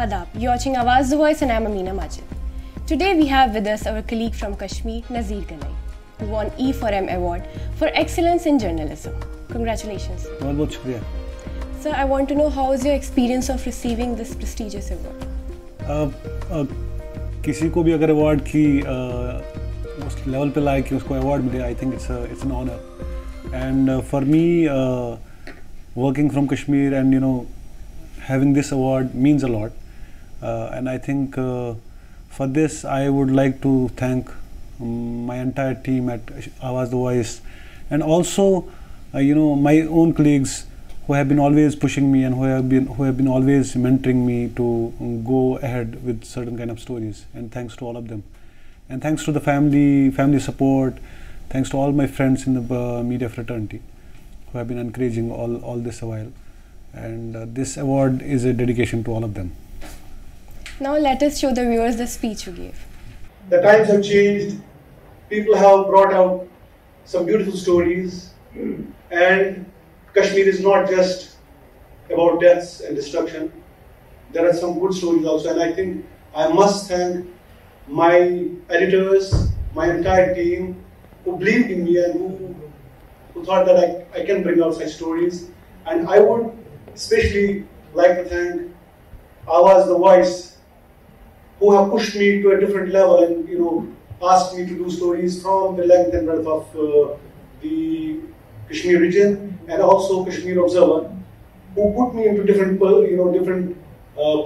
Adab, you're watching Awaz The Voice and I'm Amina Majid. Today we have with us our colleague from Kashmir, Nazir Ganaie, who won E4M Award for Excellence in Journalism. Congratulations. Well, much shukriya. Sir, I want to know how was your experience of receiving this prestigious award? किसी को भी अगर award की उस level पे लाए कि उसको award मिले, I think it's an honor. And for me, working from Kashmir and having this award means a lot. And I think for this, I would like to thank my entire team at Awaz The Voice, and also my own colleagues who have been always pushing me and who have been always mentoring me to go ahead with certain kind of stories. And thanks to all of them, and thanks to the family support, thanks to all my friends in the media fraternity who have been encouraging all this a while. And this award is a dedication to all of them. Now let us show the viewers the speech you gave. The times have changed. People have brought out some beautiful stories, and Kashmir is not just about deaths and destruction. There are some good stories also, and I think I must thank my editors, my entire team, who believed in me and who thought that I can bring out such stories. And I would especially like to thank Awaz The Voice, who have pushed me to a different level and asked me to do stories from the length and breadth of the Kashmir region, and also Kashmir Observer, who put me into different different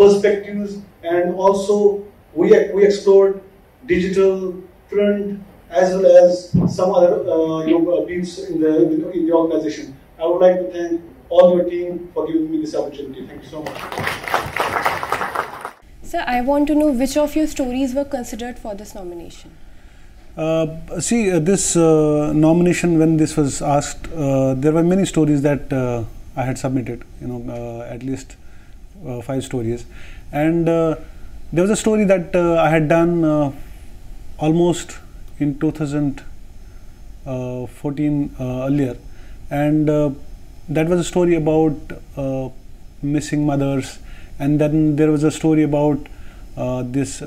perspectives, and also we explored digital, print, as well as some other beats in the organization. I would like to thank all your team for giving me this opportunity. Thank you so much. Sir, I want to know which of your stories were considered for this nomination. This nomination, when this was asked, there were many stories that I had submitted, at least 5 stories. And there was a story that I had done almost in 2014 earlier. And that was a story about missing mothers. And then there was a story about this,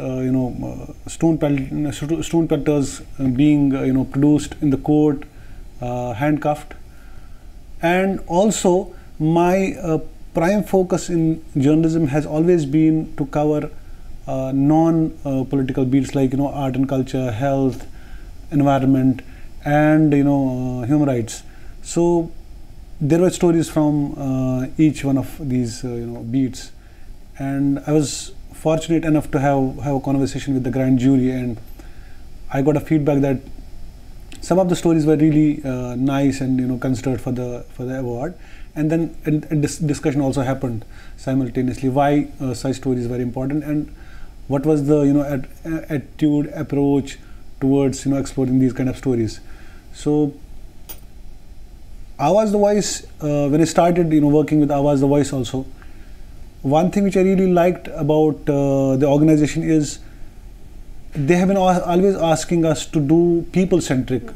stone pelters being, produced in the court, handcuffed. And also, my prime focus in journalism has always been to cover non-political beats like, art and culture, health, environment, and, human rights. So there were stories from each one of these, beats. And I was fortunate enough to have a conversation with the grand jury, and I got a feedback that some of the stories were really nice and considered for the award. And then this discussion also happened simultaneously, why such stories were important and what was the attitude, approach towards exploring these kind of stories. So Awaz The Voice, when I started working with Awaz The Voice also, one thing which I really liked about the organization is they have been always asking us to do people-centric,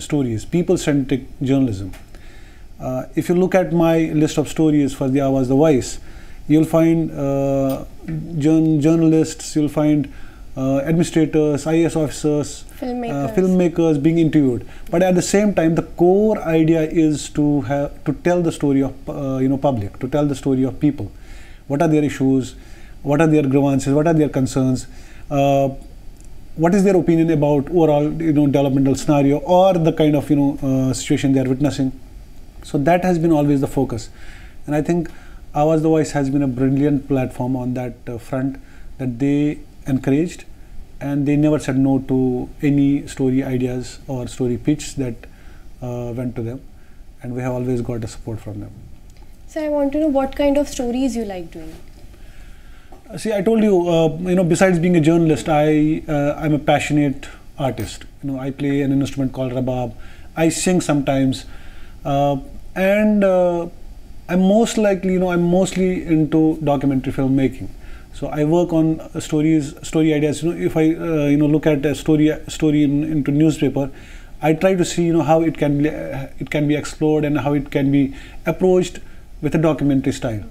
stories, people-centric journalism. If you look at my list of stories for the Awaz The Voice, you'll find journalists, you'll find administrators, IAS officers, filmmakers being interviewed. But at the same time, the core idea is to tell the story of public, to tell the story of people. What are their issues? What are their grievances? What are their concerns? What is their opinion about overall developmental scenario or the kind of situation they are witnessing? So that has been always the focus, and I think Awaz The Voice has been a brilliant platform on that front, that they encouraged, and they never said no to any story ideas or story pitch that went to them, and we have always got the support from them. So I want to know what kind of stories you like doing. See, I told you, besides being a journalist, I'm a passionate artist. I play an instrument called rabab. I sing sometimes, and I'm mostly into documentary filmmaking. So I work on story ideas. If I look at a story into newspaper, I try to see how it can be explored and how it can be approached with a documentary style.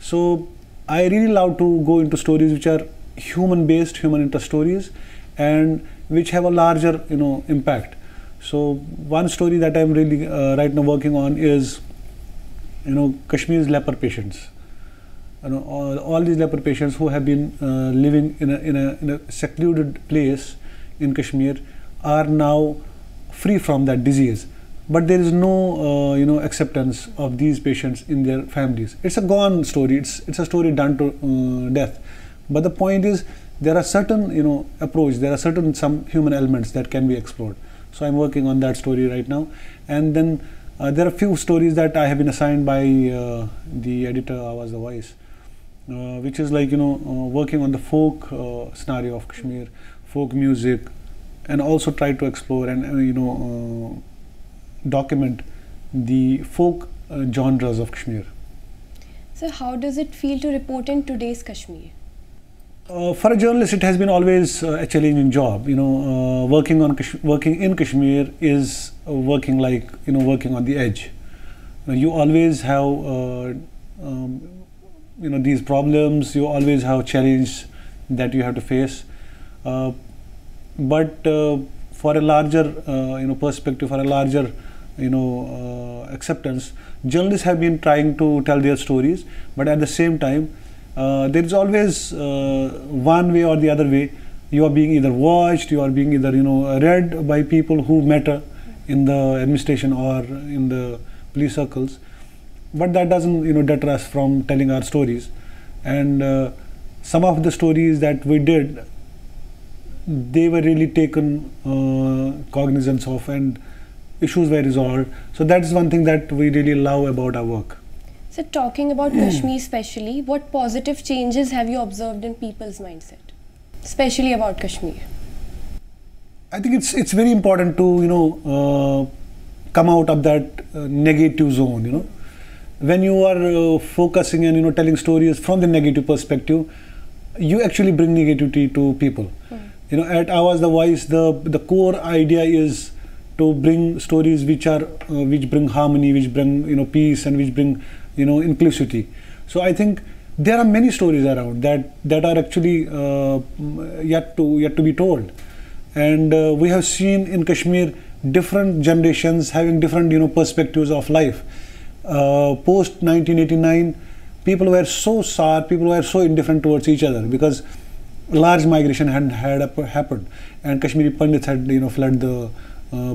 So I really love to go into stories which are human-based, human interest stories, and which have a larger, impact. So one story that I'm really right now working on is, Kashmir's leper patients. All these leper patients who have been living in a secluded place in Kashmir are now free from that disease. But there is no, acceptance of these patients in their families. It's a gone story. It's a story done to death. But the point is, there are certain, approach. There are certain some human elements that can be explored. So I'm working on that story right now. And then there are few stories that I have been assigned by the editor, Awaz The Voice, which is like, working on the folk scenario of Kashmir, folk music, and also try to explore and, document the folk genres of Kashmir. So how does it feel to report in today's Kashmir? For a journalist, it has been always a challenging job. Working in Kashmir is working like, working on the edge. You always have, these problems. You always have challenges that you have to face. But for a larger, perspective, for a larger, acceptance, journalists have been trying to tell their stories, but at the same time, there is always one way or the other way. You are being either watched, you are being either, read by people who matter in the administration or in the police circles. But that doesn't, deter us from telling our stories. And some of the stories that we did, they were really taken cognizance of and issues were resolved. So that's one thing that we really love about our work. So talking about Kashmir especially, what positive changes have you observed in people's mindset, especially about Kashmir? I think it's very important to, come out of that negative zone, When you are focusing and, telling stories from the negative perspective, you actually bring negativity to people. At Awaz The Voice, the core idea is to bring stories which are which bring harmony, which bring peace, and which bring inclusivity. So I think there are many stories around that are actually yet to be told, and we have seen in Kashmir different generations having different perspectives of life. Post 1989, people were so sour, people were so indifferent towards each other because large migration had happened, and Kashmiri Pandits had fled the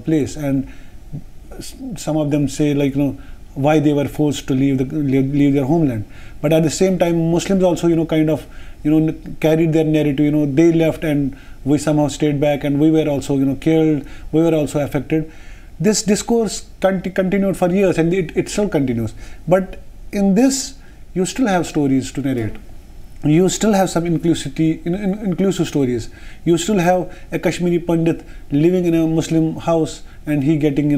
place, and some of them say like why they were forced to leave their homeland. But at the same time, Muslims also kind of carried their narrative. They left and we somehow stayed back, and we were also killed. We were also affected. This discourse continued for years, and it still continues. But in this, you still have stories to narrate. You still have some inclusivity, inclusive stories. You still have a Kashmiri Pandit living in a Muslim house and he getting,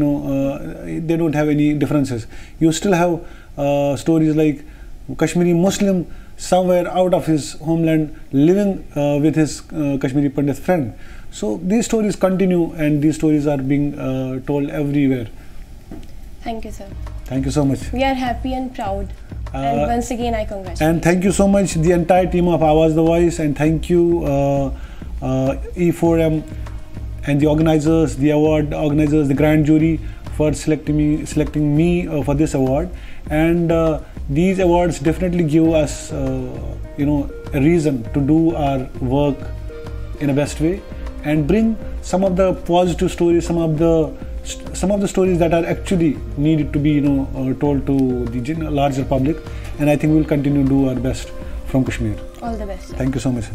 they don't have any differences. You still have stories like Kashmiri Muslim somewhere out of his homeland living with his Kashmiri Pandit friend. So these stories continue and these stories are being told everywhere. Thank you, sir. Thank you so much. We are happy and proud. And once again, I congratulate you. And thank you so much, the entire team of Awaz The Voice, and thank you E4M and the organizers, the award organizers, the grand jury for selecting me for this award. And these awards definitely give us, a reason to do our work in a best way and bring some of the positive stories, some of the stories that are actually needed to be told to the larger public, and I think we will continue to do our best from Kashmir. All the best. Thank you so much.